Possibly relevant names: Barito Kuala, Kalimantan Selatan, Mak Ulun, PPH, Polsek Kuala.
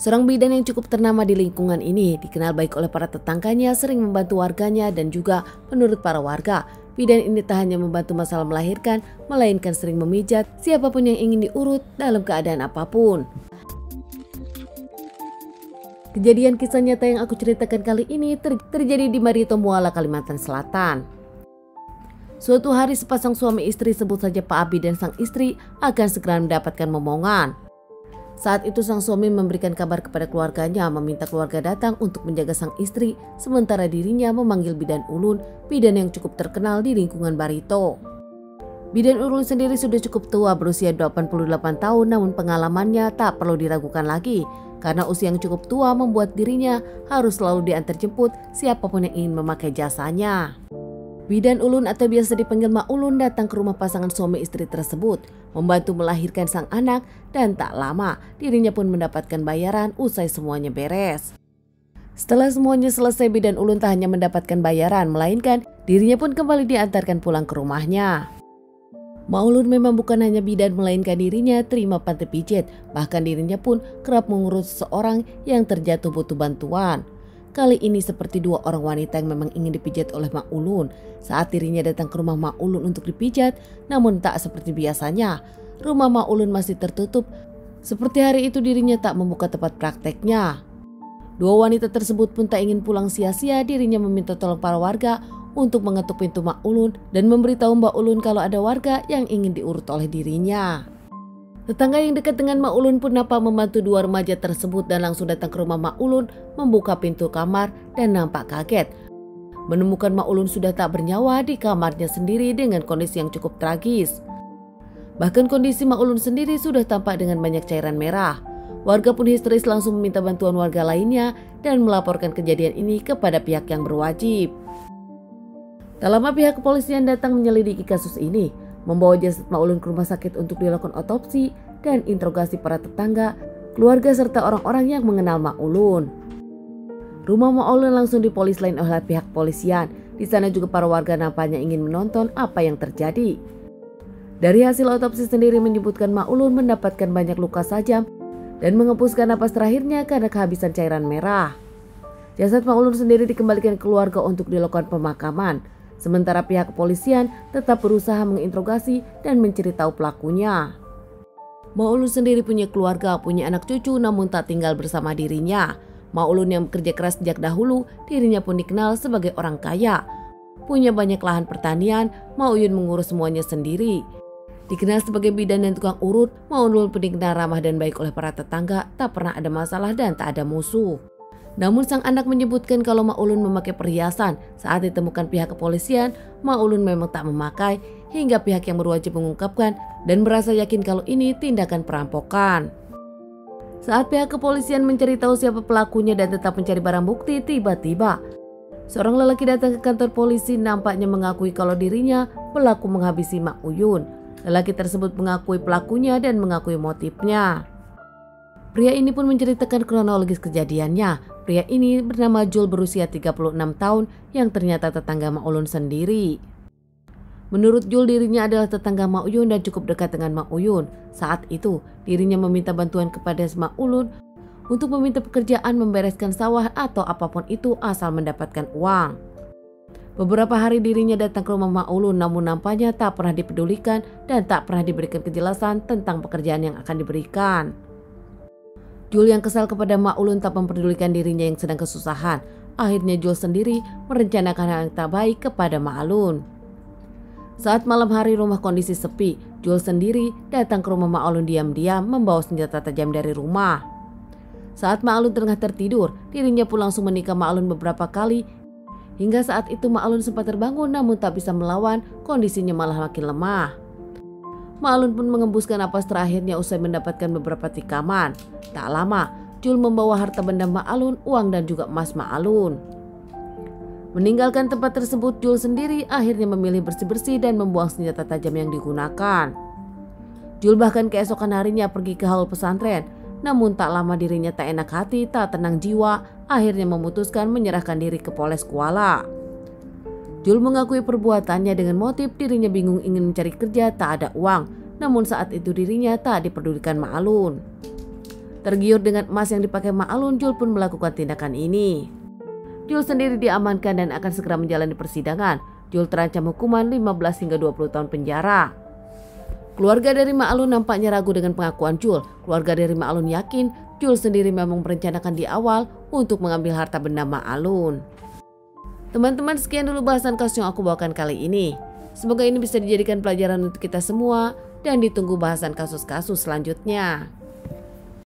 Seorang bidan yang cukup ternama di lingkungan ini dikenal baik oleh para tetangganya, sering membantu warganya dan juga menurut para warga, bidan ini tak hanya membantu masalah melahirkan, melainkan sering memijat siapapun yang ingin diurut dalam keadaan apapun. Kejadian kisah nyata yang aku ceritakan kali ini terjadi di Barito Kuala, Kalimantan Selatan. Suatu hari sepasang suami istri, sebut saja Pak Abi dan sang istri, akan segera mendapatkan momongan. Saat itu sang suami memberikan kabar kepada keluarganya, meminta keluarga datang untuk menjaga sang istri, sementara dirinya memanggil bidan ulun, bidan yang cukup terkenal di lingkungan Barito. Bidan ulun sendiri sudah cukup tua, berusia 88 tahun, namun pengalamannya tak perlu diragukan lagi, karena usia yang cukup tua membuat dirinya harus selalu diantar jemput siapapun yang ingin memakai jasanya. Bidan ulun atau biasa dipanggil Mak Ulun datang ke rumah pasangan suami istri tersebut, membantu melahirkan sang anak, dan tak lama dirinya pun mendapatkan bayaran usai semuanya beres. Setelah semuanya selesai, bidan ulun tak hanya mendapatkan bayaran, melainkan dirinya pun kembali diantarkan pulang ke rumahnya. Mak Ulun memang bukan hanya bidan, melainkan dirinya terima panti pijit, bahkan dirinya pun kerap mengurus seorang yang terjatuh butuh bantuan. Kali ini seperti dua orang wanita yang memang ingin dipijat oleh Mak Ulun. Saat dirinya datang ke rumah Mak Ulun untuk dipijat, namun tak seperti biasanya. Rumah Mak Ulun masih tertutup, seperti hari itu dirinya tak membuka tempat prakteknya. Dua wanita tersebut pun tak ingin pulang sia-sia, dirinya meminta tolong para warga untuk mengetuk pintu Mak Ulun dan memberitahu Mbak Ulun kalau ada warga yang ingin diurut oleh dirinya. Tetangga yang dekat dengan Mak Ulun pun nampak membantu dua remaja tersebut dan langsung datang ke rumah Mak Ulun, membuka pintu kamar dan nampak kaget menemukan Mak Ulun sudah tak bernyawa di kamarnya sendiri dengan kondisi yang cukup tragis. Bahkan kondisi Mak Ulun sendiri sudah tampak dengan banyak cairan merah. Warga pun histeris, langsung meminta bantuan warga lainnya dan melaporkan kejadian ini kepada pihak yang berwajib. Tak lama pihak kepolisian datang menyelidiki kasus ini, membawa jasad Mak Ulun ke rumah sakit untuk dilakukan otopsi dan interogasi para tetangga, keluarga serta orang-orang yang mengenal Mak Ulun. Rumah Mak Ulun langsung dipolis lain oleh pihak polisian. Di sana juga para warga nampaknya ingin menonton apa yang terjadi. Dari hasil otopsi sendiri menyebutkan Mak Ulun mendapatkan banyak luka tajam dan mengempuskan napas terakhirnya karena kehabisan cairan merah. Jasad Mak Ulun sendiri dikembalikan keluarga untuk dilakukan pemakaman. Sementara pihak kepolisian tetap berusaha menginterogasi dan mencari tahu pelakunya. Mak Ulun sendiri punya keluarga, punya anak cucu, namun tak tinggal bersama dirinya. Mak Ulun yang bekerja keras sejak dahulu, dirinya pun dikenal sebagai orang kaya. Punya banyak lahan pertanian, Mak Ulun mengurus semuanya sendiri. Dikenal sebagai bidan dan tukang urut, Mak Ulun pun dikenal ramah dan baik oleh para tetangga, tak pernah ada masalah dan tak ada musuh. Namun sang anak menyebutkan kalau Mak Ulun memakai perhiasan. Saat ditemukan pihak kepolisian, Mak Ulun memang tak memakai, hingga pihak yang berwajib mengungkapkan dan merasa yakin kalau ini tindakan perampokan. Saat pihak kepolisian mencari tahu siapa pelakunya dan tetap mencari barang bukti, tiba-tiba seorang lelaki datang ke kantor polisi, nampaknya mengakui kalau dirinya pelaku menghabisi Mak Ulun. Lelaki tersebut mengakui pelakunya dan mengakui motifnya. Pria ini pun menceritakan kronologis kejadiannya. Pria ini bernama Jul, berusia 36 tahun yang ternyata tetangga Mak Ulun sendiri. Menurut Jul, dirinya adalah tetangga Mak Ulun dan cukup dekat dengan Mak Ulun. Saat itu dirinya meminta bantuan kepada Mak Ulun untuk meminta pekerjaan membereskan sawah atau apapun itu asal mendapatkan uang. Beberapa hari dirinya datang ke rumah Mak Ulun, namun nampaknya tak pernah dipedulikan dan tak pernah diberikan kejelasan tentang pekerjaan yang akan diberikan. Jul yang kesal kepada Mak Ulun tak memperdulikan dirinya yang sedang kesusahan. Akhirnya Jul sendiri merencanakan hal yang tak baik kepada Mak Ulun. Saat malam hari rumah kondisi sepi, Jul sendiri datang ke rumah Mak Ulun diam-diam membawa senjata tajam dari rumah. Saat Mak Ulun tengah tertidur, dirinya pun langsung menikam Mak Ulun beberapa kali. Hingga saat itu Mak Ulun sempat terbangun namun tak bisa melawan, kondisinya malah makin lemah. Mak Ulun pun mengembuskan napas terakhirnya usai mendapatkan beberapa tikaman. Tak lama, Jul membawa harta benda Mak Ulun, uang dan juga emas Mak Ulun. Meninggalkan tempat tersebut, Jul sendiri akhirnya memilih bersih-bersih dan membuang senjata tajam yang digunakan. Jul bahkan keesokan harinya pergi ke haul pesantren. Namun tak lama dirinya tak enak hati, tak tenang jiwa, akhirnya memutuskan menyerahkan diri ke Polsek Kuala. Jul mengakui perbuatannya dengan motif dirinya bingung ingin mencari kerja, tak ada uang. Namun saat itu dirinya tak diperdulikan Mak Ulun. Tergiur dengan emas yang dipakai Ma'alun, Jul pun melakukan tindakan ini. Jul sendiri diamankan dan akan segera menjalani persidangan. Jul terancam hukuman 15 hingga 20 tahun penjara. Keluarga dari Ma'alun nampaknya ragu dengan pengakuan Jul. Keluarga dari Ma'alun yakin Jul sendiri memang merencanakan di awal untuk mengambil harta benda Ma'alun. Teman-teman, sekian dulu bahasan kasus yang aku bawakan kali ini. Semoga ini bisa dijadikan pelajaran untuk kita semua dan ditunggu bahasan kasus-kasus selanjutnya.